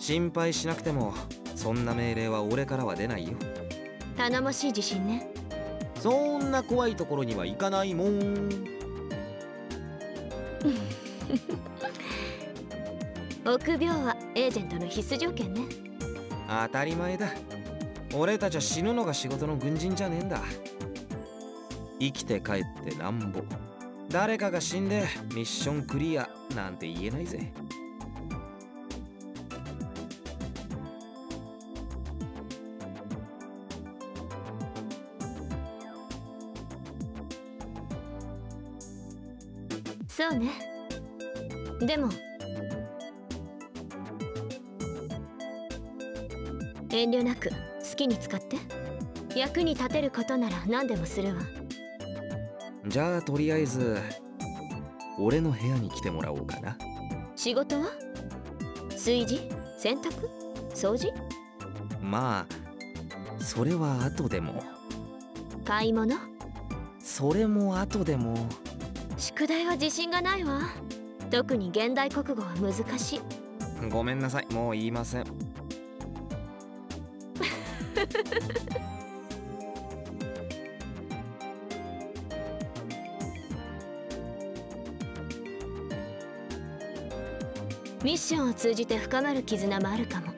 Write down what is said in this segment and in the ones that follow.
心配しなくても、そんな命令は俺からは出ないよ。頼もしい自信ね。そんな怖いところには行かないもん。臆病はエージェントの必須条件ね。当たり前だ。俺たちは死ぬのが仕事の軍人じゃねえんだ。生きて帰ってなんぼ。誰かが死んでミッションクリアなんて言えないぜ。そうね。でも遠慮なく好きに使って。役に立てることなら何でもするわ。じゃあとりあえず俺の部屋に来てもらおうかな。仕事は？炊事？洗濯？掃除？まあそれは後でも。買い物？それも後でも。宿題は自信がないわ。特に現代国語は難しい。ごめんなさい、もう言いません。ミッションを通じて深まる絆もあるかも。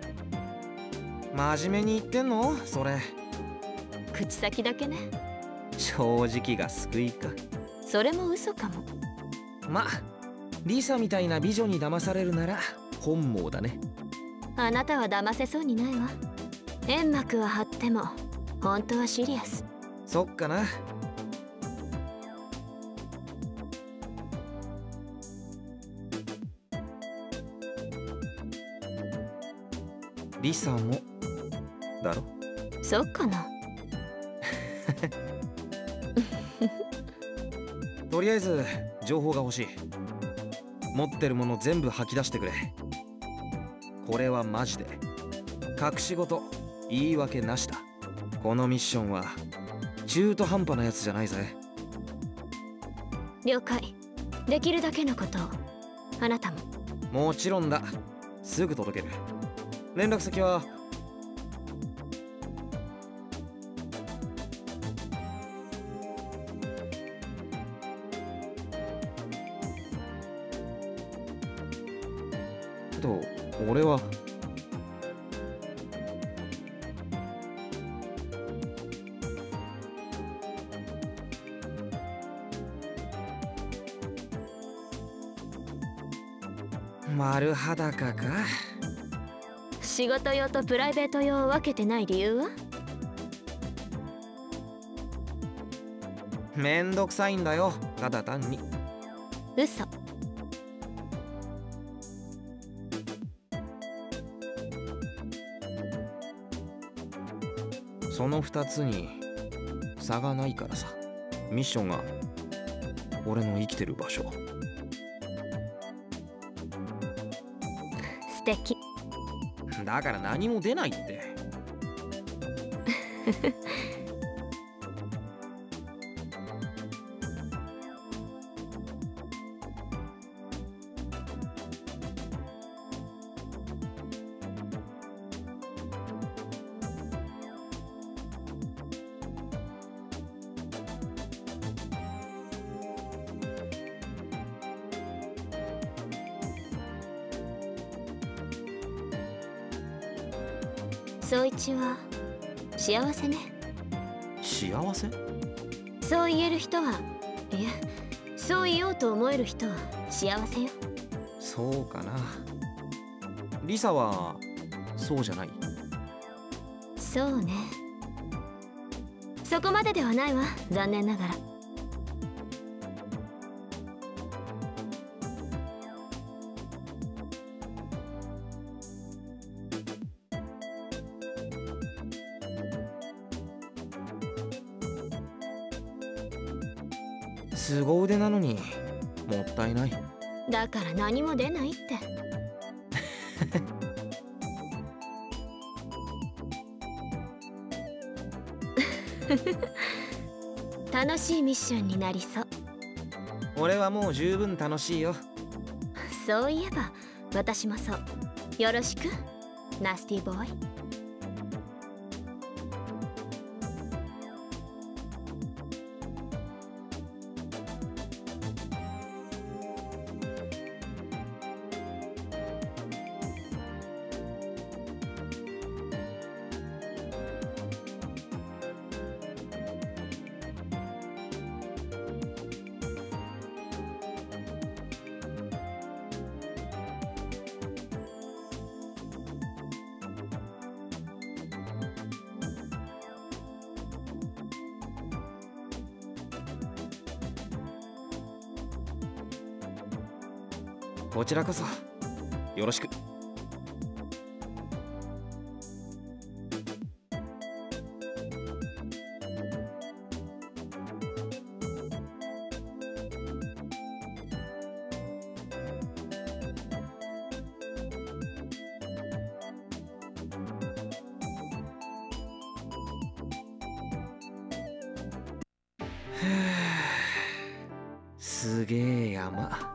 真面目に言ってんの？それ口先だけね。正直が救いか。それも嘘かも。まあリサみたいな美女に騙されるなら本望だね。あなたは騙せそうにないわ。煙幕は張っても本当はシリアス。そっかな。リサもだろ。そっかな。とりあえず情報が欲しい。持ってるもの全部吐き出してくれ。これはマジで隠し事、言い訳なしだ。このミッションは中途半端なやつじゃないぜ。了解。できるだけのことを。あなたも。もちろんだ。すぐ届ける。連絡先は。と俺は丸裸か。仕事用とプライベート用を分けてない理由は？めんどくさいんだよ、ただ単に。嘘。その2つに差がないからさ。ミッションが俺の生きてる場所。素敵。だから何も出ないって。宗一は幸せね。幸せ？そう言える人は、いや、そう言おうと思える人は幸せよ。そうかな。リサはそうじゃない。そうね。そこまでではないわ、残念ながら。凄腕なのにもったいない。だから何も出ないって。楽しいミッションになりそう。俺はもう十分楽しいよ。そういえば私もそう。よろしく。Nasty boy.こちらこそよろしく。すげえ山。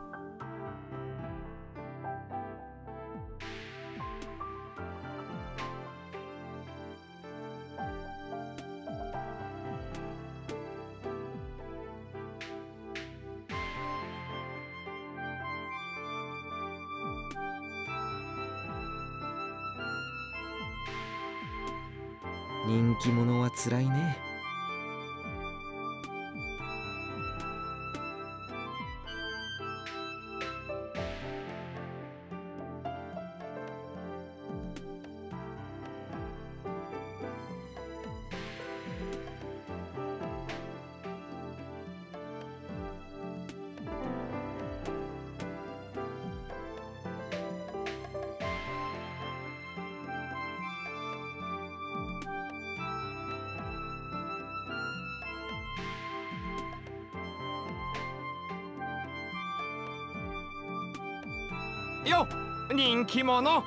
人気者はつらいね。よっ、人気者。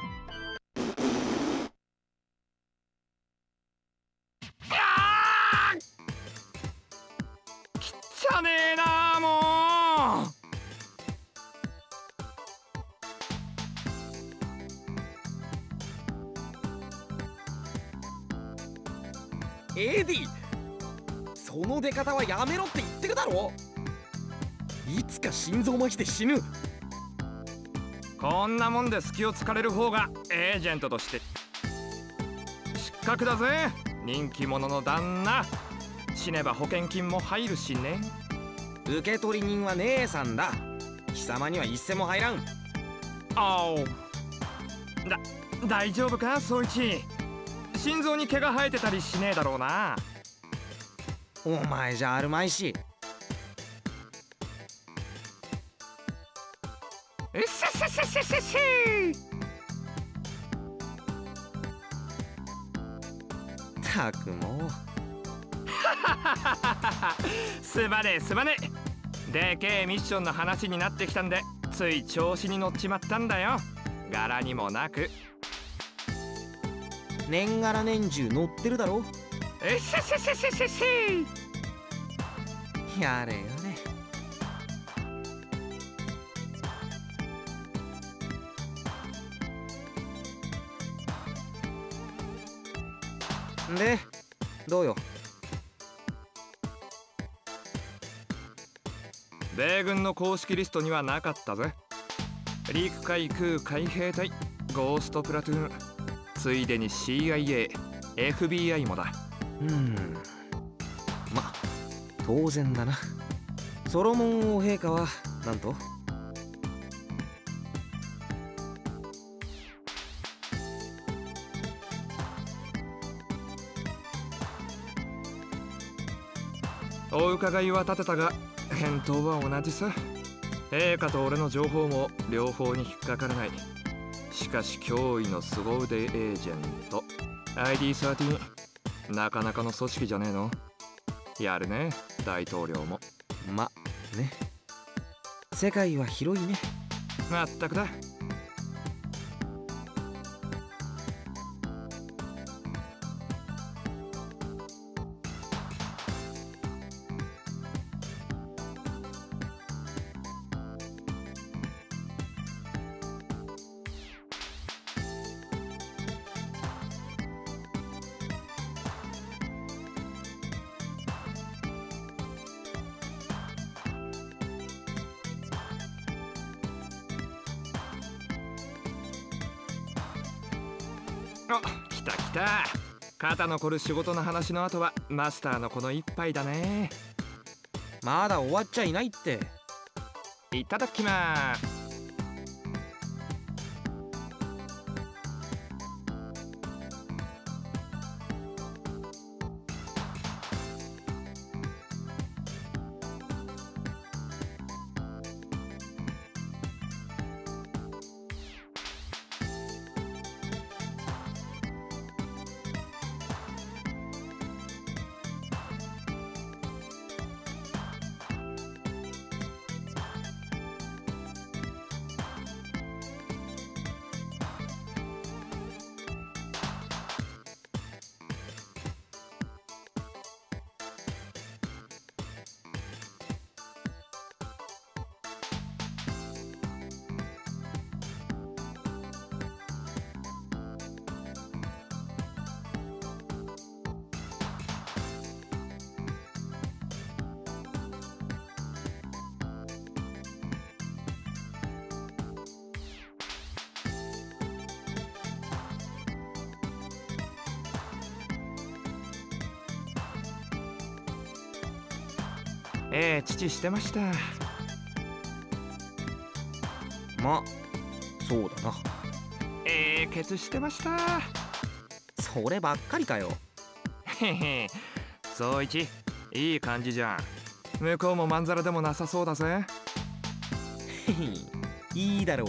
きっちゃねえなー、もう。エディ、その出方はやめろって言ってるだろ。いつか心臓麻痺で死ぬ。こんなもんで隙を突かれる方がエージェントとして失格だぜ。人気者の旦那、死ねば保険金も入るしね。受取人は姉さんだ。貴様には一銭も入らん。あお、大丈夫か宗一。心臓に毛が生えてたりしねえだろうな。お前じゃあるまいし。うっしゃしゃしゃしゃしゃしゃ。ったくもう。すまねえすまねえ。でけえミッションの話になってきたんでつい調子に乗っちまったんだよ。柄にもなく。年がら年中乗ってるだろ。うっしゃしゃしゃしゃしゃしゃ。やれよ。で、どうよ。米軍の公式リストにはなかったぜ。陸海空海兵隊、ゴーストプラトゥーン、ついでに CIA、FBI もだ。ま、当然だな。ソロモン王陛下はなんとお伺いは立てたが返答は同じさ。陛下と俺の情報も両方に引っかからない。しかし脅威の凄腕エージェント ID13、 なかなかの組織じゃねえの。やるね大統領も。まね、世界は広いね。まったくだ。お、来た来た。肩の凝る仕事の話の後はマスターのこの一杯だね。まだ終わっちゃいないって。いただきます。父してました。ま、そうだな。ケツしてました。そればっかりかよ。へへ、そういち、いい感じじゃん。向こうもまんざらでもなさそうだぜ。いいだろう。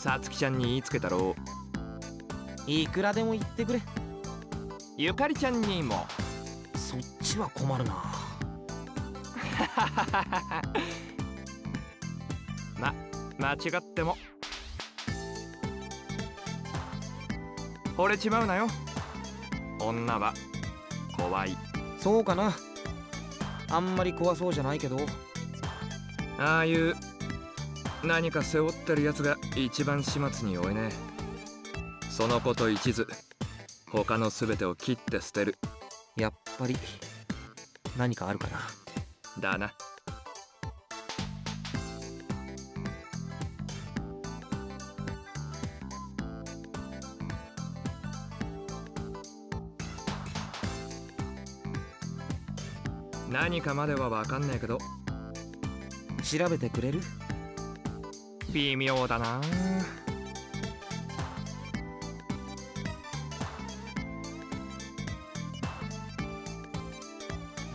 さつきちゃんに言いつけたろう。いくらでも言ってくれ。ゆかりちゃんにも。そっちは困るな。間違っても惚れちまうなよ。女は怖い。そうかな。あんまり怖そうじゃないけど、ああいう何か背負ってるやつが一番始末に弱いね。そのこと一途、他の全てを切って捨てる。やっぱり何かあるかな。だな。何かまでは分かんないけど調べてくれる？微妙だな。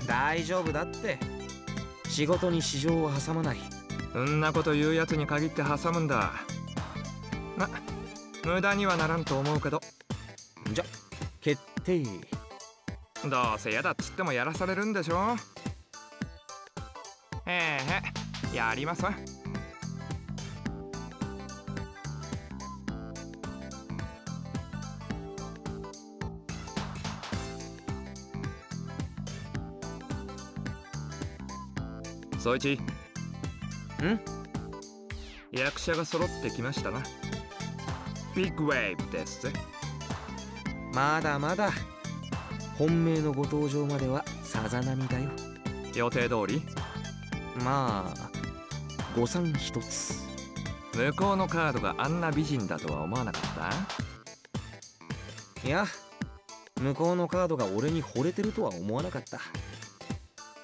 大丈夫だって。仕事に市場を挟まない。そんなこと言うやつに限って挟むんだ。ま、無駄にはならんと思うけど。じゃ、決定。どうせやだっつってもやらされるんでしょ。へえへ、やります。そいち。ん？役者が揃ってきましたな。ビッグウェーブです。まだまだ。本命のご登場まではさざ波だよ。予定通り？まあ、誤算一つ。向こうのカードがあんな美人だとは思わなかった？いや、向こうのカードが俺に惚れてるとは思わなかった。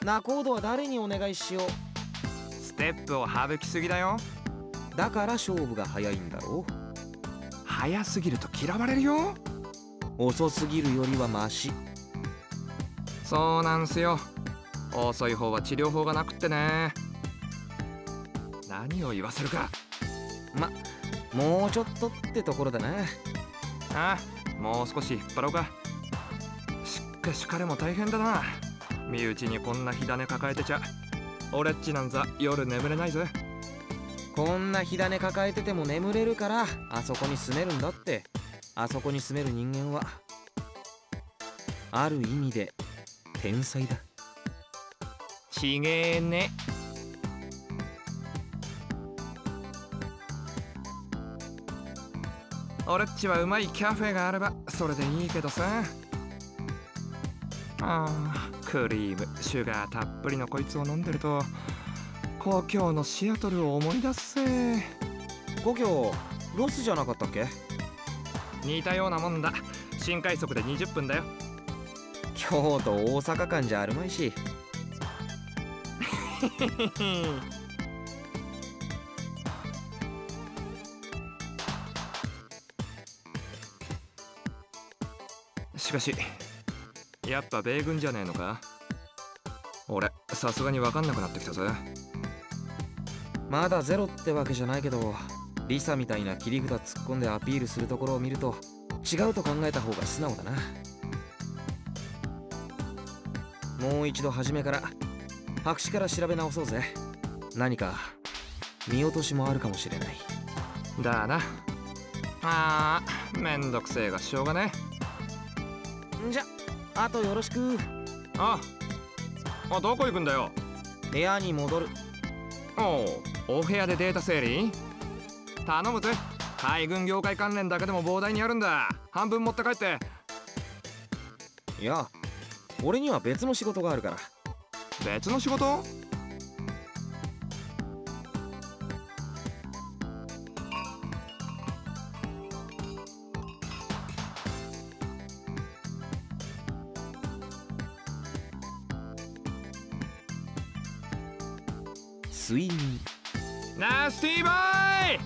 ナコードは誰にお願いしよう。ステップを省きすぎだよ。だから勝負が早いんだろう。早すぎると嫌われるよ。遅すぎるよりはマシ。そうなんすよ。遅い方は治療法がなくってね。何を言わせるか。ま、もうちょっとってところだな。ああ、もう少し引っ張ろうか。しっかし彼も大変だな。身内にこんな火種抱えてちゃ俺っちなんざ夜眠れないぜ。こんな火種抱えてても眠れるから、あそこに住めるんだって。あそこに住める人間はある意味で天才だ。ちげえね。俺っちはうまいカフェがあればそれでいいけどさ。ああ、クリームシュガーたっぷりのこいつを飲んでると故郷のシアトルを思い出すぜ。故郷ロスじゃなかったっけ？似たようなもんだ。新快速で20分だよ。京都大阪間じゃあるまいし。しかしやっぱ米軍じゃねえのか。俺さすがに分かんなくなってきたぜ。まだゼロってわけじゃないけど、リサみたいな切り札突っ込んでアピールするところを見ると違うと考えた方が素直だな。もう一度初めから白紙から調べ直そうぜ。何か見落としもあるかもしれない。だな。あーめんどくせえがしょうがねえ。じゃあとよろしく。ああ、どこ行くんだよ。部屋に戻る。おお、お部屋でデータ整理頼むぜ。海軍業界関連だけでも膨大にあるんだ。半分持って帰って。いや俺には別の仕事があるから。別の仕事？スイミーナスティーボーイ。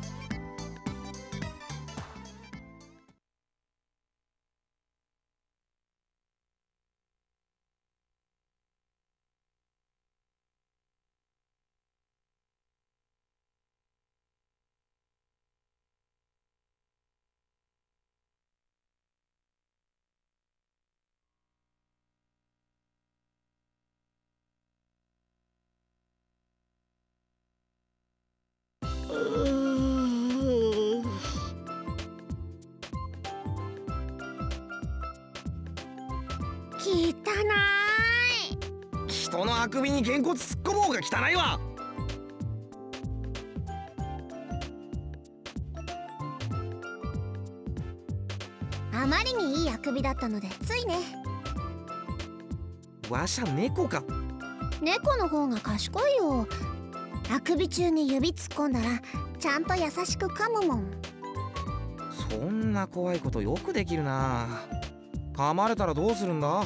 人のあくびにげんこつ突っ込もうが汚いわ。あまりにいいあくびだったのでついね。わしゃ猫か。猫の方が賢いよ。あくび中に指突っ込んだらちゃんと優しく噛むもん。そんな怖いことよくできるな。噛まれたらどうするんだ。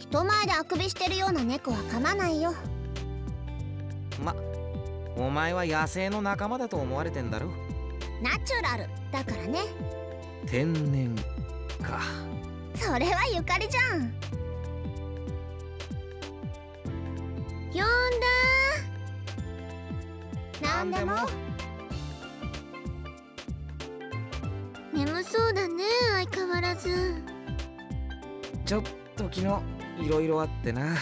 人前であくびしてるような猫は噛まないよ。お前は野生の仲間だと思われてんだろ。ナチュラルだからね。天然か。それはゆかりじゃん。呼んだー。なんでも眠そうだね、相変わらず。ちょっと昨日いろいろあってな。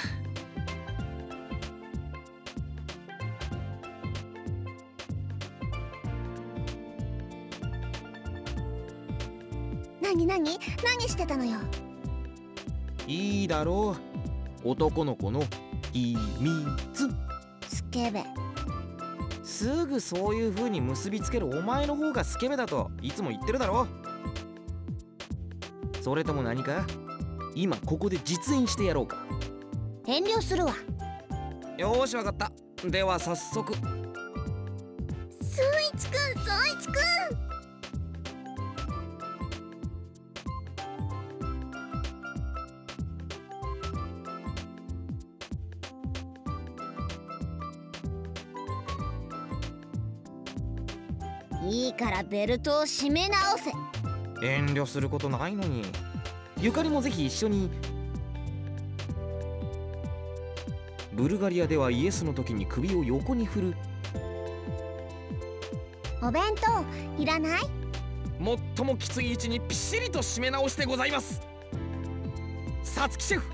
何してたのよ。いいだろう、男の子の秘密。スケベ。すぐそういう風に結びつけるお前の方がスケベだといつも言ってるだろ。それとも何か今ここで実演してやろうか。遠慮するわ。よーしわかった。では早速。宗一くん、宗一くん。いいからベルトを締め直せ。遠慮することないのに。ゆかりもぜひ一緒に。ブルガリアではイエスの時に首を横に振る。お弁当いらない？最もきつい位置にピシリと締め直してございます、さつきシェフ。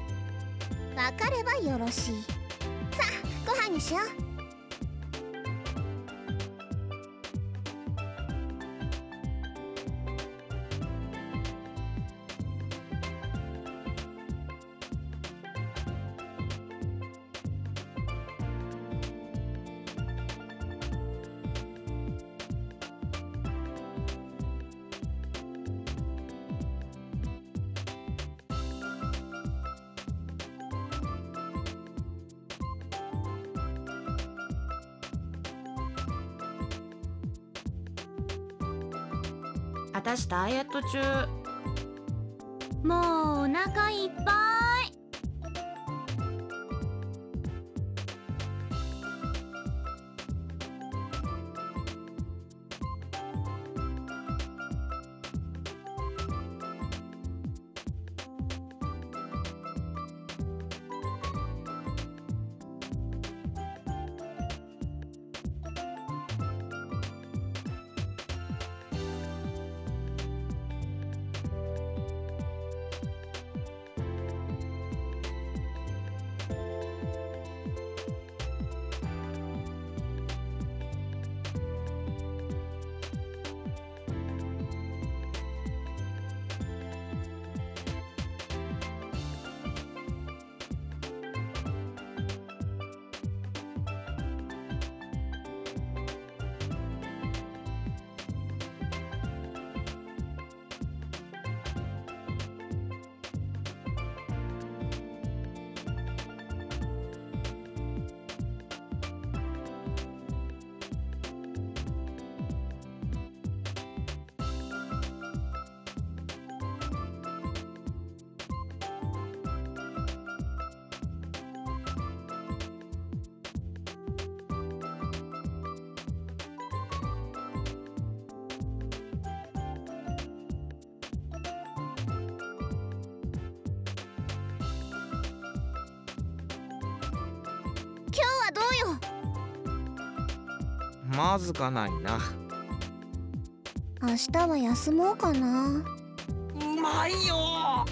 わかればよろしい。さあご飯にしよう。私ダイエット中。もうお腹いっぱい。まずかないな。明日は休もうかな。うまいよ。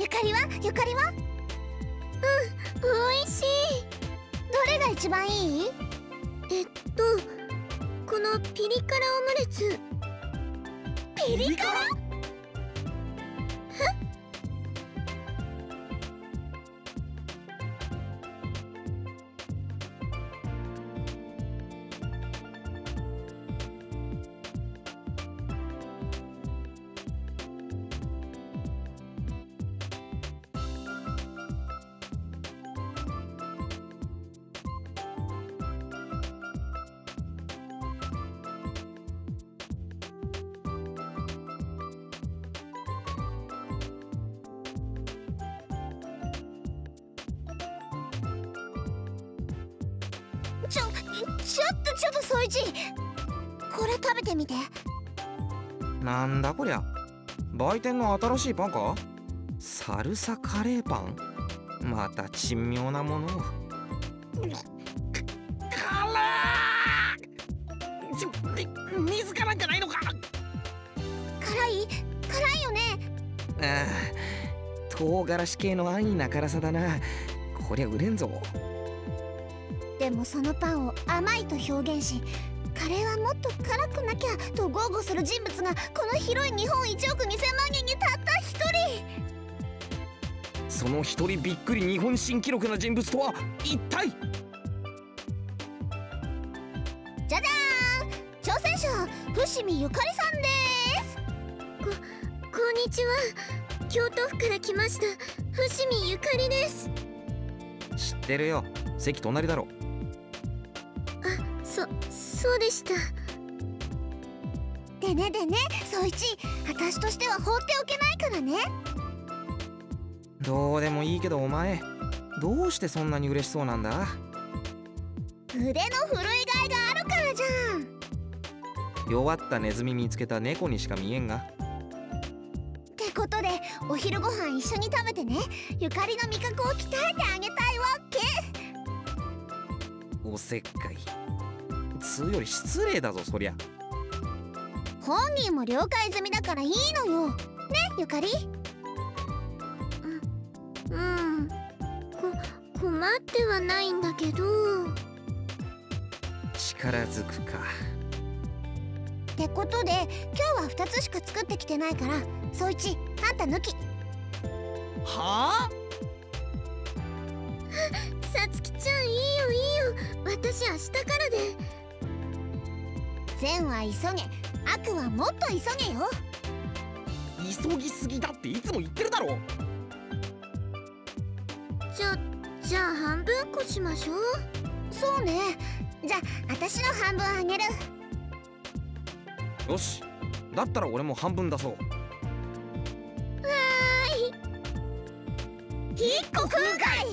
ゆかりは？ゆかりは？おいしい。どれが一番いい？このピリ辛オムレツ。ピリ辛？ちょっとソイチ、これ食べてみて。なんだこりゃ、売店の新しいパンか？サルサカレーパン？また珍妙なものを。水かなんかないのか？辛いよね。ああ、唐辛子系の安易な辛さだな。こりゃ売れんぞ。でもそのパンを甘いと表現し、カレーはもっと辛くなきゃと豪語する人物がこの広い日本1億2000万人にたった一人。その一人びっくり日本新記録な人物とは一体。じゃじゃーん、挑戦者伏見ゆかりさんです。こんにちは、京都府から来ました伏見ゆかりです。知ってるよ、席隣だろ。そうでした。でね、ソイチ、私としては放っておけないからね。どうでもいいけど、お前どうしてそんなに嬉しそうなんだ？腕の振るいがいがあるからじゃん。弱ったネズミ見つけた猫にしか見えんが。ってことでお昼ご飯一緒に食べてね。ゆかりの味覚を鍛えてあげたいわけ。おせっかい。つうより失礼だぞ、そりゃ。本人も了解済みだからいいのよ。ね、ゆかり。うん、困ってはないんだけど。力づくか。ってことで、今日は2つしか作ってきてないから、ソイチ、あんた抜き。はあ？さつきちゃん、いいよいいよ。私明日からで。善は急げ、悪はもっと急げよ。急ぎすぎだっていつも言ってるだろ。じゃあ半分こしましょう。そうね、じゃあ私の半分あげる。よし、だったら俺も半分出そう。わーい、一個分解。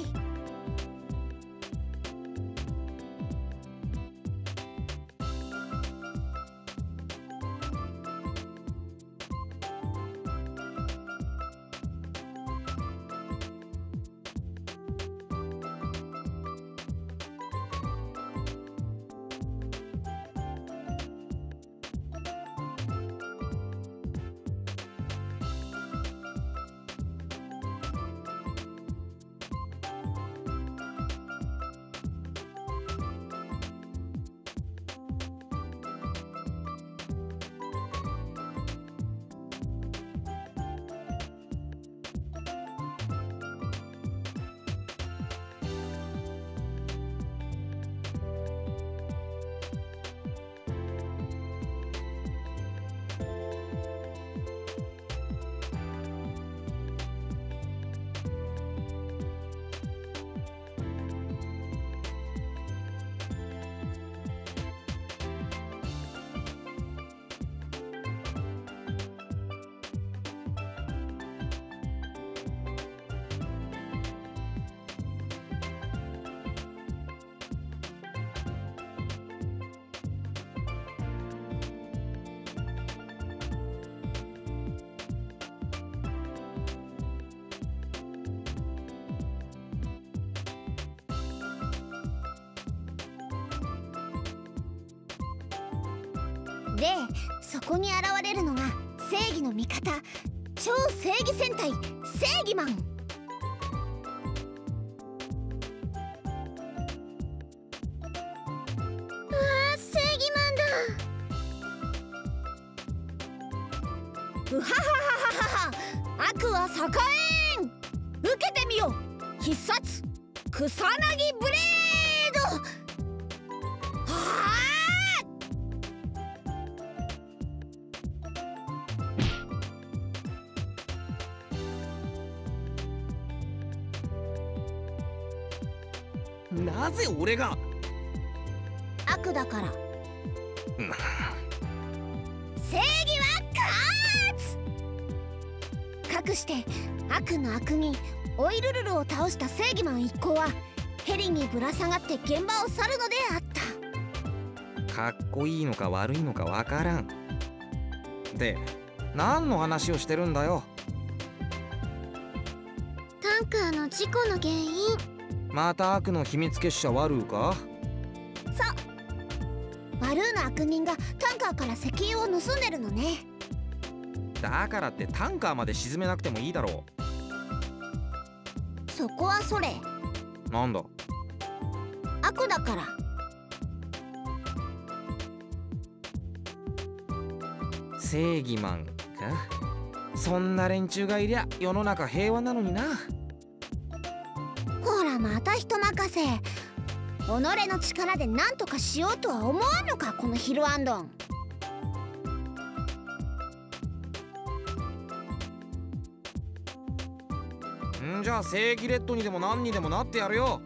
で、そこに現れるのが正義の味方、超正義戦隊正義マン。なぜ俺が？悪だから。正義は勝つ！かくして悪の悪人オイルルルを倒した正義マン一行はヘリにぶら下がって現場を去るのであった。かっこいいのか悪いのかわからん。で、何の話をしてるんだよ。タンカーの事故の原因。また悪の秘密結社ワルーか。そう、ワルーの悪人がタンカーから石油を盗んでるのね。だからってタンカーまで沈めなくてもいいだろう。そこはそれ。なんだ？悪だから。正義マンか。そんな連中がいりゃ世の中平和なのにな。また人任せ。己の力で何とかしようとは思わんのか、このヒルアンドン。んじゃあ正義レッドにでも何にでもなってやるよ。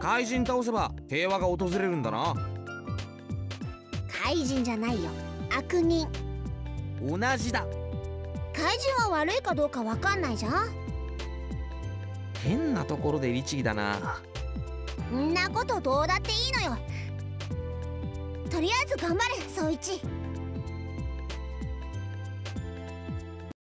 怪人倒せば平和が訪れるんだな。怪人じゃないよ、悪人。同じだ。怪人は悪いかどうかわかんないじゃん。変なところで律儀だな。んなことどうだっていいのよ。とりあえず頑張れ、宗一。